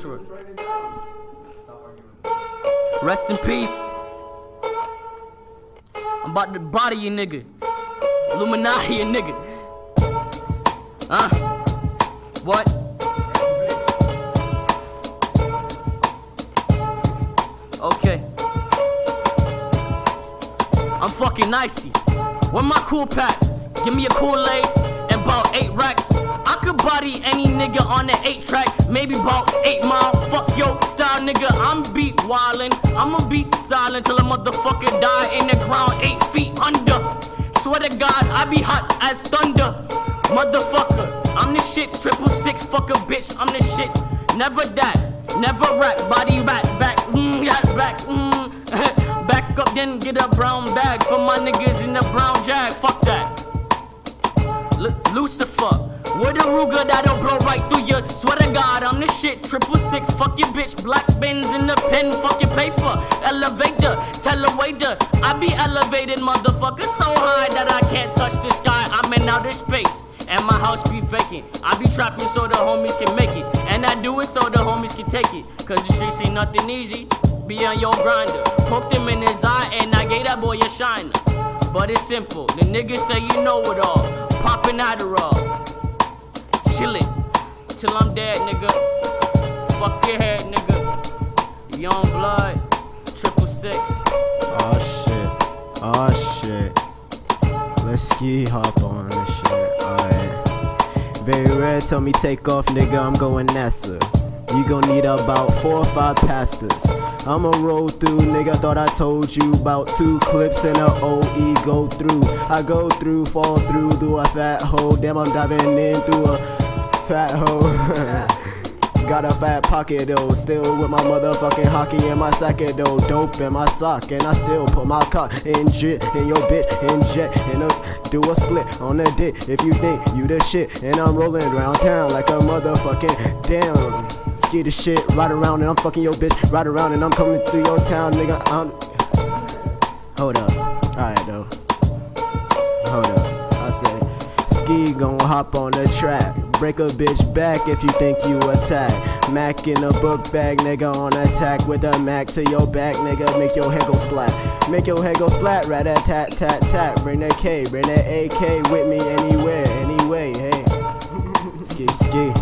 True. Rest in peace. I'm about to body you, nigga. Illuminati, you nigga. What? Okay. I'm fucking nicey. Where my cool pack? Give me a Kool-Aid and about 8 racks. I could body any nigga on the 8-track, maybe about 8 mile. Fuck yo style, nigga. I'm beat wildin'. I'ma beat stylin' till a motherfucker die in the ground 8 feet under. Swear to God, I be hot as thunder, motherfucker. I'm the shit, 666, fuck a bitch. I'm the shit. Never that, never rap. Body back, back, got back, back up, then get a brown bag for my niggas in the brown jag. Fuck that. Lucifer. With a Ruger that'll blow right through you. Swear to God, I'm the shit. 666, fuck your bitch. Black bins in the pen, fuck your paper. Elevator, tell a waiter. I be elevated, motherfucker, so high that I can't touch the sky. I'm in outer space, and my house be vacant. I be trapping so the homies can make it, and I do it so the homies can take it. Cause the streets ain't nothing easy. Be on your grinder. Poked him in his eye, and I gave that boy a shiner. But it's simple, the niggas say you know it all. Poppin' Adderall. Chillin' till I'm dead, nigga. Fuck your head, nigga. Young blood, 666. Oh shit. Let's ski hop on this shit. Alright. Very Red tell me take off, nigga. I'm going NASA. You gon' need about 4 or 5 pastas. I'ma roll through, nigga. Thought I told you about 2 clips and a OE go through. I go through, fall through, do a fat hole. Damn, I'm diving in through a fat hole. Got a fat pocket though. Still with my motherfucking hockey in my socket though. Dope in my sock, and I still put my cock in jit. In your bitch, in jet, in a do a split on a dick. If you think you the shit, and I'm rolling around town like a motherfucking damn. Get the shit right around and I'm fucking your bitch right around and I'm coming through your town, nigga. I'm hold up, alright though. Hold up, I said Ski gon' hop on the track, break a bitch back if you think you attack. Mac in a book bag, nigga, on attack with a Mac to your back, nigga. Make your head go splat, make your head go splat. Rat a tat tat tat. Bring that K, bring that AK with me anywhere, anyway. Hey, Ski Ski.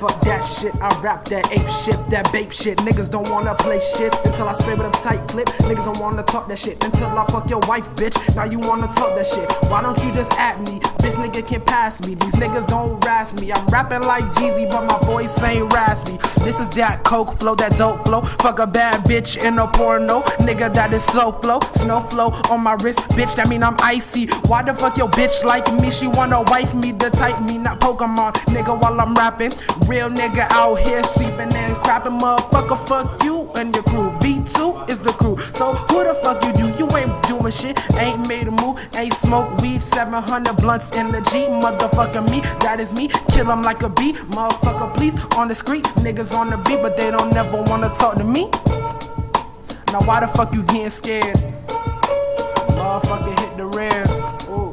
Fuck that shit, I rap that ape shit, that bape shit. Niggas don't wanna play shit until I spray with a tight clip. Niggas don't wanna talk that shit until I fuck your wife, bitch. Now you wanna talk that shit, why don't you just at me? Bitch, nigga can't pass me, these niggas don't rasp me. I'm rapping like Jeezy, but my voice ain't raspy. This is that coke flow, that dope flow. Fuck a bad bitch in a porno. Nigga, that is slow flow, snow flow on my wrist. Bitch, that mean I'm icy. Why the fuck your bitch like me? She wanna wife me, the type me, not Pokemon. Nigga, while I'm rapping, real nigga out here sleeping and crapping, motherfucker. Fuck you and your crew. V2 is the crew. So who the fuck you do? You ain't doing shit. Ain't made a move. Ain't smoke weed. 700 blunts in the G. Motherfucker me. That is me. Kill him like a bee. Motherfucker please. On the street. Niggas on the beat, but they don't never wanna talk to me. Now why the fuck you getting scared? Motherfucker hit the rares. Ooh.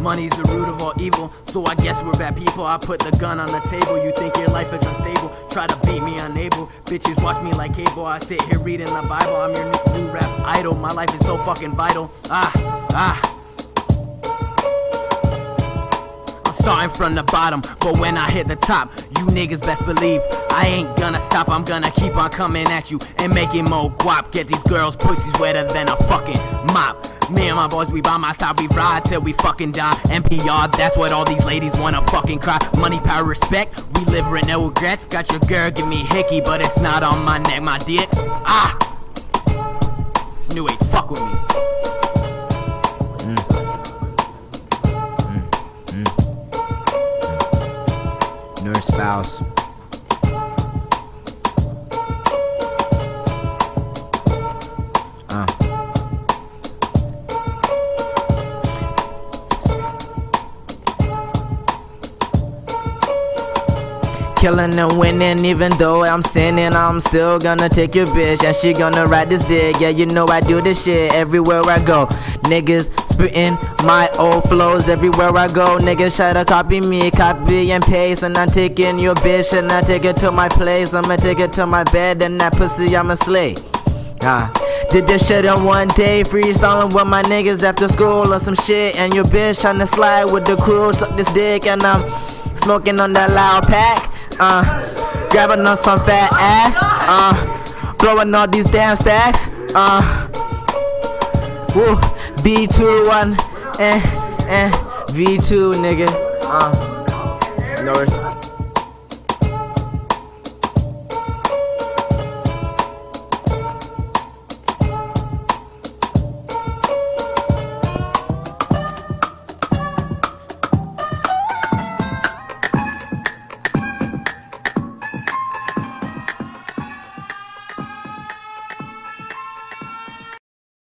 Money's the root of all evil, so I guess we're bad people. I put the gun on the table. You think your life is unstable? Try to beat me, unable. Bitches watch me like cable. I sit here reading the Bible. I'm your new rap idol. My life is so fucking vital. I'm starting from the bottom, but when I hit the top, you niggas best believe I ain't gonna stop. I'm gonna keep on coming at you and making more guap. Get these girls' pussies wetter than a fucking mop. Me and my boys, we by my side, we ride till we fucking die. NPR, that's what all these ladies wanna fucking cry. Money, power, respect, we live with no regrets. Got your girl, give me hickey, but it's not on my neck, my dick. New age, fuck with me. New spouse. killing and winning. Even though I'm sinning, I'm still gonna take your bitch and she gonna ride this dick. Yeah, you know I do this shit everywhere I go. Niggas spitting my old flows everywhere I go. Niggas try to copy me, copy and paste. And I'm taking your bitch and I take it to my place. I'ma take it to my bed and that pussy I'ma slay. Did this shit in one day, freestyling with my niggas after school or some shit. And your bitch tryna slide with the crew, suck this dick. And I'm smoking on that loud pack, grabbing on some fat ass, blowing all these damn stacks, woo, V2 nigga, no respect.